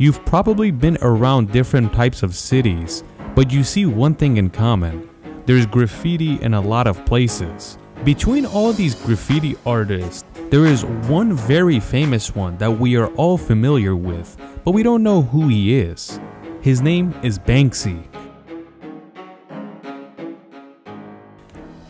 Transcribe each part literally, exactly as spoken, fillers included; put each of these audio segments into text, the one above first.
You've probably been around different types of cities, but you see one thing in common. There's graffiti in a lot of places. Between all these graffiti artists, there is one very famous one that we are all familiar with, but we don't know who he is. His name is Banksy.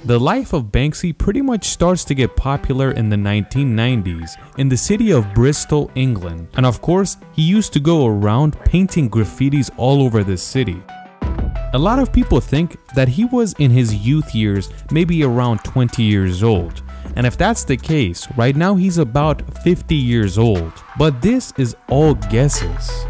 The life of Banksy pretty much starts to get popular in the nineteen nineties in the city of Bristol, England, and of course, he used to go around painting graffitis all over the city. A lot of people think that he was in his youth years, maybe around twenty years old. And if that's the case, right now he's about fifty years old. But this is all guesses.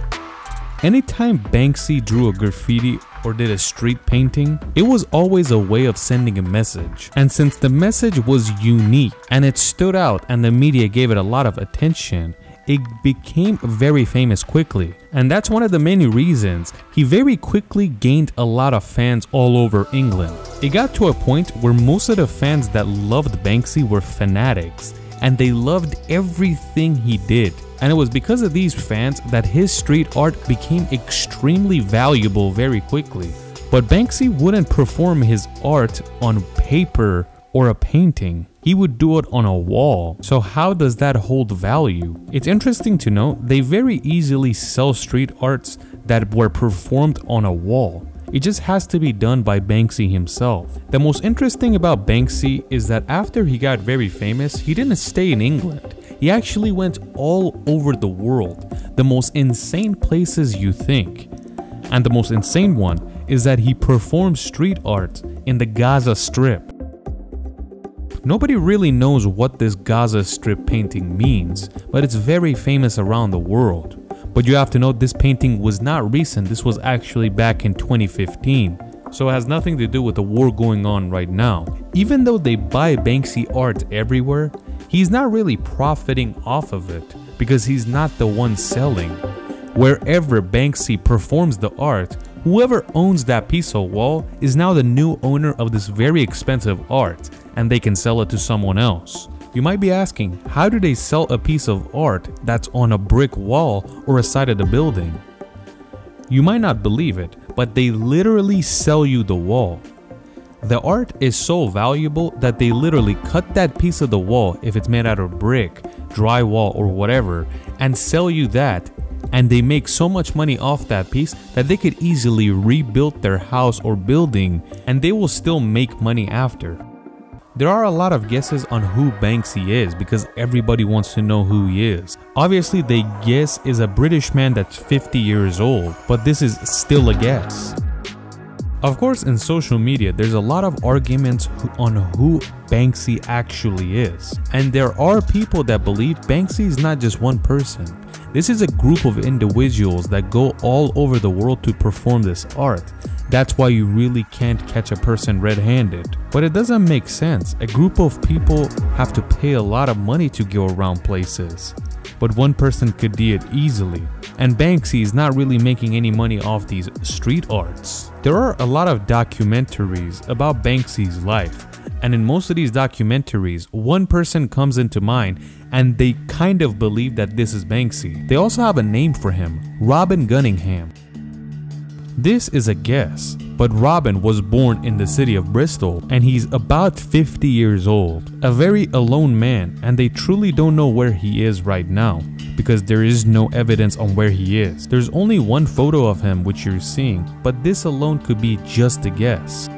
Anytime Banksy drew a graffiti or did a street painting, it was always a way of sending a message. And since the message was unique and it stood out and the media gave it a lot of attention, it became very famous quickly, and that's one of the many reasons he very quickly gained a lot of fans all over England. It got to a point where most of the fans that loved Banksy were fanatics, and they loved everything he did. And it was because of these fans that his street art became extremely valuable very quickly. But Banksy wouldn't perform his art on paper or a painting. He would do it on a wall. So how does that hold value? It's interesting to know they very easily sell street arts that were performed on a wall. It just has to be done by Banksy himself. The most interesting about Banksy is that after he got very famous, he didn't stay in England. He actually went all over the world, the most insane places you think. And the most insane one is that he performed street art in the Gaza Strip. Nobody really knows what this Gaza Strip painting means, but it's very famous around the world. But you have to know this painting was not recent, this was actually back in twenty fifteen. So it has nothing to do with the war going on right now. Even though they buy Banksy art everywhere, he's not really profiting off of it because he's not the one selling. Wherever Banksy performs the art, whoever owns that piece of wall is now the new owner of this very expensive art, and they can sell it to someone else. You might be asking, how do they sell a piece of art that's on a brick wall or a side of the building? You might not believe it, but they literally sell you the wall. The art is so valuable that they literally cut that piece of the wall, if it's made out of brick, drywall or whatever, and sell you that. And they make so much money off that piece that they could easily rebuild their house or building and they will still make money after. There are a lot of guesses on who Banksy is because everybody wants to know who he is. Obviously, they guess is a British man that's fifty years old, but this is still a guess. Of course, in social media, there's a lot of arguments on who Banksy actually is. And there are people that believe Banksy is not just one person. This is a group of individuals that go all over the world to perform this art. That's why you really can't catch a person red-handed. But it doesn't make sense. A group of people have to pay a lot of money to go around places. But one person could do it easily. And Banksy is not really making any money off these street arts. There are a lot of documentaries about Banksy's life. And in most of these documentaries, one person comes into mind and they kind of believe that this is Banksy. They also have a name for him, Robin Gunningham. This is a guess, but Robin was born in the city of Bristol and he's about fifty years old. A very alone man, and they truly don't know where he is right now because there is no evidence on where he is. There's only one photo of him which you're seeing, but this alone could be just a guess.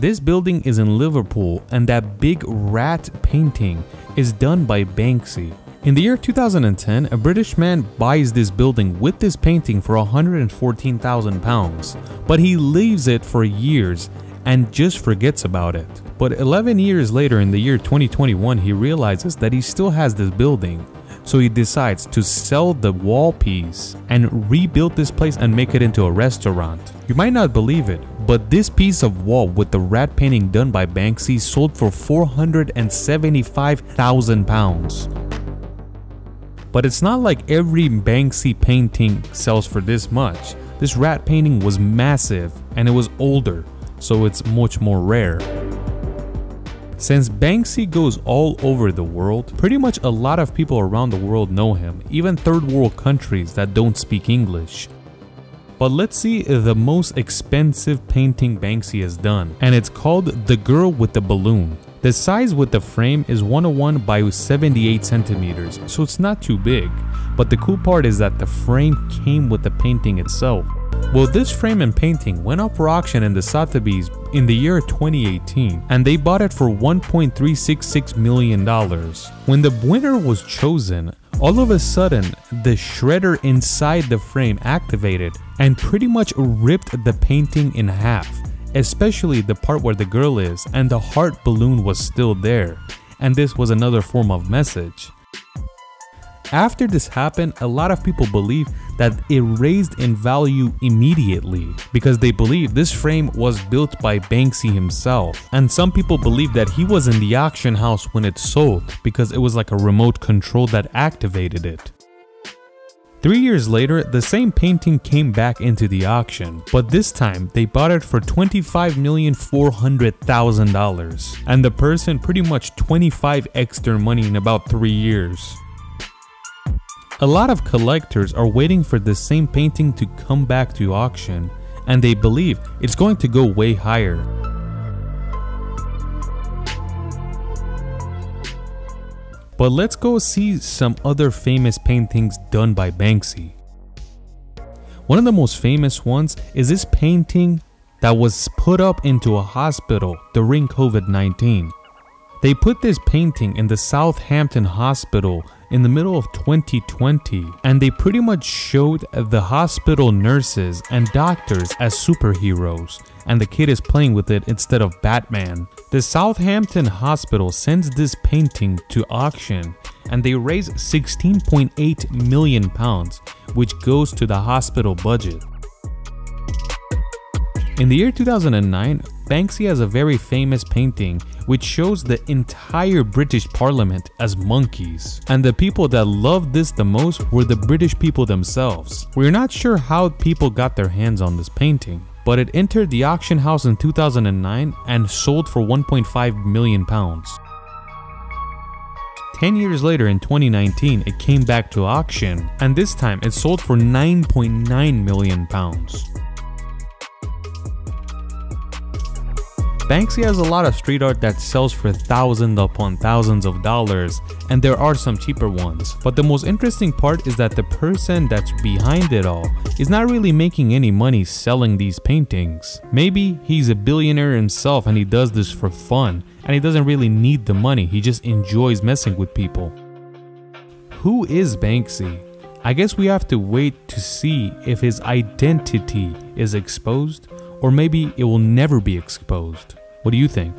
This building is in Liverpool and that big rat painting is done by Banksy. In the year two thousand ten, a British man buys this building with this painting for one hundred fourteen thousand pounds, but he leaves it for years and just forgets about it. But eleven years later in the year twenty twenty-one, he realizes that he still has this building. So he decides to sell the wall piece and rebuild this place and make it into a restaurant. You might not believe it, but this piece of wall with the rat painting done by Banksy sold for four hundred seventy-five thousand pounds. But it's not like every Banksy painting sells for this much. This rat painting was massive and it was older, so it's much more rare. Since Banksy goes all over the world, pretty much a lot of people around the world know him, even third world countries that don't speak English. But let's see the most expensive painting Banksy has done, and it's called The Girl with the Balloon. The size with the frame is one oh one by seventy-eight centimeters, so it's not too big, but the cool part is that the frame came with the painting itself. Well, this frame and painting went up for auction in the Sotheby's in the year twenty eighteen, and they bought it for one point three six six million dollars. When the winner was chosen, all of a sudden, the shredder inside the frame activated and pretty much ripped the painting in half, especially the part where the girl is, and the heart balloon was still there, and this was another form of message. After this happened, a lot of people believe that it raised in value immediately because they believe this frame was built by Banksy himself. And some people believe that he was in the auction house when it sold because it was like a remote control that activated it. Three years later, the same painting came back into the auction, but this time they bought it for twenty-five million four hundred thousand dollars, and the person pretty much twenty-five X'd their money in about three years. A lot of collectors are waiting for the same painting to come back to auction, and they believe it's going to go way higher. But let's go see some other famous paintings done by Banksy. One of the most famous ones is this painting that was put up into a hospital during COVID nineteen. They put this painting in the Southampton Hospital in the middle of twenty twenty, and they pretty much showed the hospital nurses and doctors as superheroes, and the kid is playing with it instead of Batman. The Southampton Hospital sends this painting to auction, and they raise sixteen point eight million pounds, which goes to the hospital budget. In the year two thousand nine, Banksy has a very famous painting which shows the entire British Parliament as monkeys, and the people that loved this the most were the British people themselves. We're not sure how people got their hands on this painting, but it entered the auction house in two thousand nine and sold for one point five million pounds. ten years later, in twenty nineteen, it came back to auction, and this time it sold for nine point nine million pounds. Banksy has a lot of street art that sells for thousands upon thousands of dollars, and there are some cheaper ones, but the most interesting part is that the person that's behind it all is not really making any money selling these paintings. Maybe he's a billionaire himself and he does this for fun, and he doesn't really need the money, he just enjoys messing with people. Who is Banksy? I guess we have to wait to see if his identity is exposed, or maybe it will never be exposed. What do you think?